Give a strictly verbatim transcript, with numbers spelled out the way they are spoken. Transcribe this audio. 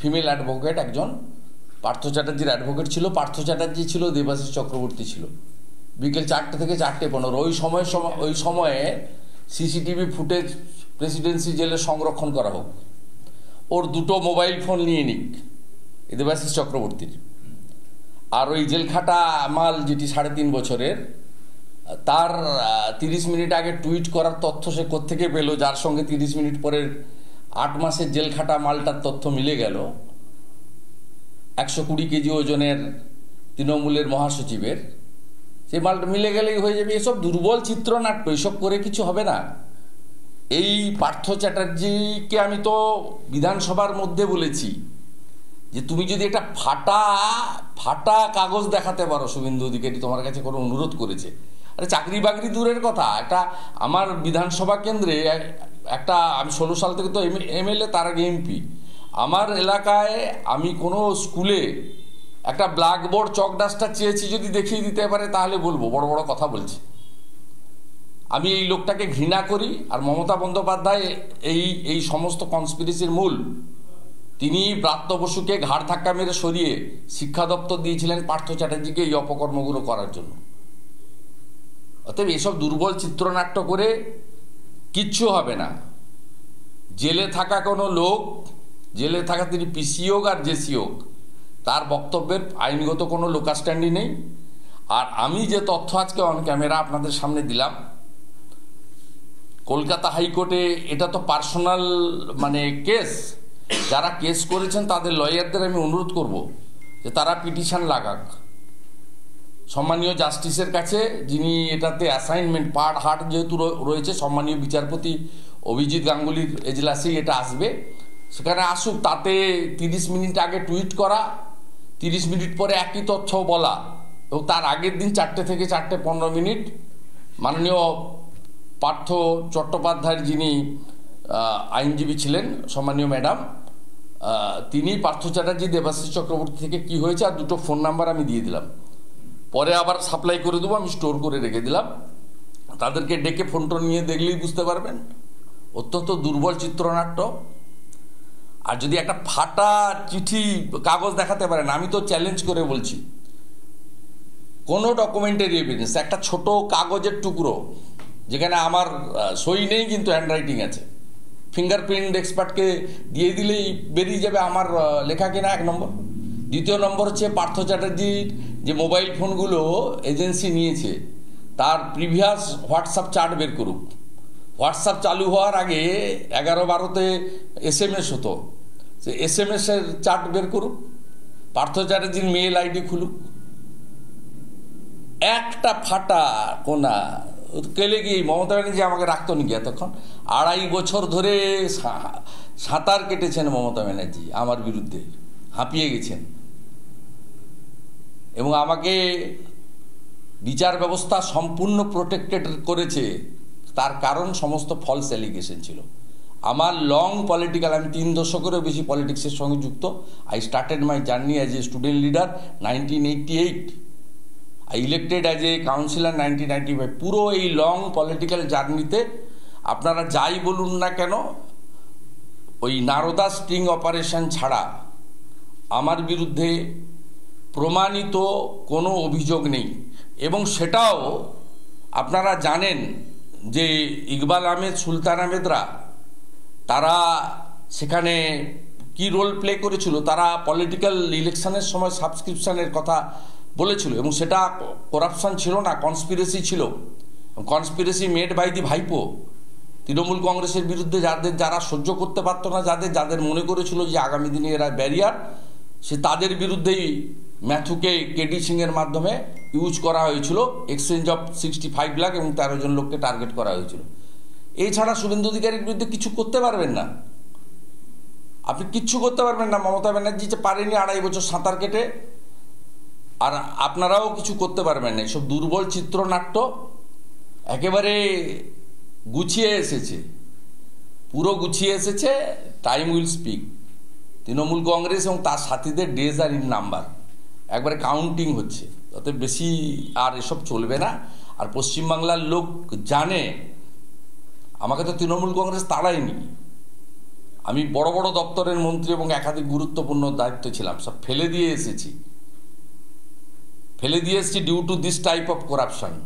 Female advocate একজন Partha চ্যাটার্জির advocate ছিল, পার্থ চ্যাটার্জি ছিল, দেবাশিস চক্রবর্তী ছিল। বিকেল চারটে থেকে চারটে পনেরো ওই সময় ওই সময়ে সিসিটিভি ফুটেজ প্রেসিডেন্সি জেলে সংরক্ষণ করা হোক, ওর দুটো মোবাইল ফোন নিয়ে নিক দেবাশিস চক্রবর্তীর, আর ওই জেলখাটা মাল যেটি সাড়ে তিন বছরের তার তিরিশ মিনিট আগে টুইট করার তথ্য সে কোত্থেকে পেলো, যার সঙ্গে তিরিশ মিনিট পরের আট মাসের জেলখাটা মালটার তথ্য মিলে গেল একশো কুড়ি কেজি ওজনের তৃণমূলের মহাসচিবের, সেই মালটা মিলে গেলেই হয়ে যাবে। এসব দুর্বল চিত্রনাট্য, এসব করে কিছু হবে না। এই পার্থ চ্যাটার্জিকে আমি তো বিধানসভার মধ্যে বলেছি যে তুমি যদি একটা ফাটা ফাটা কাগজ দেখাতে পারো, শুভেন্দু অধিকারী তোমার কাছে কোনো অনুরোধ করেছে, আরে চাকরি বাকরি দূরের কথা, একটা আমার বিধানসভা কেন্দ্রে একটা আমি ষোলো সাল থেকে তো এমএলএ, তার আগে এমপি, আমার এলাকায় আমি কোনো স্কুলে একটা ব্ল্যাকবোর্ড চক ডাস্টার চেয়েছি, যদি দেখিয়ে দিতে পারে তাহলে বলবো, বড় বড় কথা বলছি। আমি এই লোকটাকে ঘৃণা করি, আর মমতা বন্দ্যোপাধ্যায় এই এই সমস্ত কনস্পিরেসির মূল। তিনি ব্রাত্য বসুকে ঘাড় ধাক্কা মেরে সরিয়ে শিক্ষা দপ্তর দিয়েছিলেন পার্থ চ্যাটার্জিকে এই অপকর্মগুলো করার জন্য। অতএব এসব দুর্বল চিত্রনাট্য করে কিচ্ছু হবে না। জেলে থাকা কোনো লোক, জেলে থাকা তিনি পিসি হোক আর জেসি হোক, তার বক্তব্যের আইনগত কোনো লোকাস্ট্যান্ডই নেই। আর আমি যে তথ্য আজকে অন ক্যামেরা আপনাদের সামনে দিলাম, কলকাতা হাইকোর্টে এটা তো পার্সোনাল মানে কেস, যারা কেস করেছেন তাদের লয়ারদের আমি অনুরোধ করব যে তারা পিটিশন লাগাক সম্মানীয় জাস্টিসের কাছে, যিনি এটাতে অ্যাসাইনমেন্ট পার্ট হার্ট যেহেতু রয়েছে সম্মানীয় বিচারপতি অভিজিৎ গাঙ্গুলির এজলাসেই এটা আসবে, সেখানে আসুক। তাতে তিরিশ মিনিট আগে টুইট করা, তিরিশ মিনিট পরে একই তথ্য বলা, এবং তার আগের দিন চারটে থেকে চারটে পনেরো মিনিট মাননীয় পার্থ চট্টোপাধ্যায় যিনি আইনজীবী ছিলেন সম্মানীয় ম্যাডাম, তিনি পার্থ চ্যাটার্জি দেবাশিস চক্রবর্তী থেকে কি হয়েছে আর দুটো ফোন নাম্বার আমি দিয়ে দিলাম, পরে আবার সাপ্লাই করে দেবো, আমি স্টোর করে রেখে দিলাম, তাদেরকে ডেকে ফোন টোন নিয়ে দেখলেই বুঝতে পারবেন। অত্যন্ত দুর্বল চিত্রনাট্য। আর যদি একটা ফাটা চিঠি কাগজ দেখাতে পারেন, আমি তো চ্যালেঞ্জ করে বলছি, কোনো ডকুমেন্টারি এভিডেন্স, একটা ছোট কাগজের টুকরো যেখানে আমার সই নেই কিন্তু হ্যান্ডরাইটিং আছে, ফিঙ্গারপ্রিন্ট এক্সপার্টকে দিয়ে দিলেই বেরিয়ে যাবে আমার লেখা কিনা, এক নম্বর। দ্বিতীয় নম্বর হচ্ছে পার্থ চ্যাটার্জির যে মোবাইল ফোনগুলো এজেন্সি নিয়েছে তার প্রিভিয়াস হোয়াটসঅ্যাপ চার্ট বের করুক। হোয়াটসঅ্যাপ চালু হওয়ার আগে এগারো বারোতে এস এম এস হতো, সে এস এম এসের চার্ট বের করুক। পার্থ চ্যাটার্জির মেল আইডি খুলুক। একটা ফাটা কোনা কেলে গিয়ে মমতা ব্যানার্জি আমাকে রাখতো নাকি এতক্ষণ? আড়াই বছর ধরে সাঁতার কেটেছেন মমতা ব্যানার্জি আমার বিরুদ্ধে, হাঁপিয়ে গেছেন, এবং আমাকে বিচার ব্যবস্থা সম্পূর্ণ প্রোটেক্টেড করেছে, তার কারণ সমস্ত ফলস অ্যালিগেশন ছিল। আমার লং পলিটিক্যাল, আমি তিন দশকেরও বেশি পলিটিক্সের সঙ্গে যুক্ত। I started my journey as a student leader nineteen eighty eight, I elected as a councillor nineteen ninety five. পুরো এই লং পলিটিক্যাল জার্নিতে আপনারা যাই বলুন না কেন, ওই নারদা স্টিং অপারেশন ছাড়া আমার বিরুদ্ধে প্রমাণিত কোনো অভিযোগ নেই। এবং সেটাও আপনারা জানেন যে ইকবাল আহমেদ সুলতান আহমেদরা তারা সেখানে কি রোল প্লে করেছিল, তারা পলিটিক্যাল ইলেকশনের সময় সাবস্ক্রিপশানের কথা বলেছিল, এবং সেটা করাপশান ছিল না, কনস্পিরেসি ছিল। কনস্পিরেসি মেড বাই দি ভাইপো। তৃণমূল কংগ্রেসের বিরুদ্ধে যাদের যারা সহ্য করতে পারতো না, যাদের যাদের মনে করেছিল যে আগামী দিনে এরা ব্যারিয়ার, সে তাদের বিরুদ্ধেই ম্যাথুকে কেডি সিংয়ের মাধ্যমে ইউজ করা হয়েছিল, exchange of sixty five lakh এবং তেরো জন লোককে টার্গেট করা হয়েছিল। এছাড়া শুভেন্দু অধিকারীর বিরুদ্ধে কিছু করতে পারবেন না, আপনি কিচ্ছু করতে পারবেন না। মমতা ব্যানার্জি যে পারেনি আড়াই বছর সাঁতার কেটে, আর আপনারাও কিছু করতে পারবেন না। এসব দুর্বল চিত্রনাট্য একেবারে গুছিয়ে এসেছে, পুরো গুছিয়ে এসেছে। Time will speak. Trinamool Congress এবং তার সাথীদের ডেজ আর ইন নাম্বার, একবারে কাউন্টিং হচ্ছে। অতএব বেশি আর এসব চলবে না। আর পশ্চিমবাংলার লোক জানে আমাকে তো তৃণমূল কংগ্রেস তাড়ায়নি, आमी बड़ो बड़ो दफ्तरेर मंत्री और एकाधिक गुरुत्वपूर्ण दायित्व छिलाम सब फेले दिए एसेछि फेले दिए एसेछि due to this type of corruption.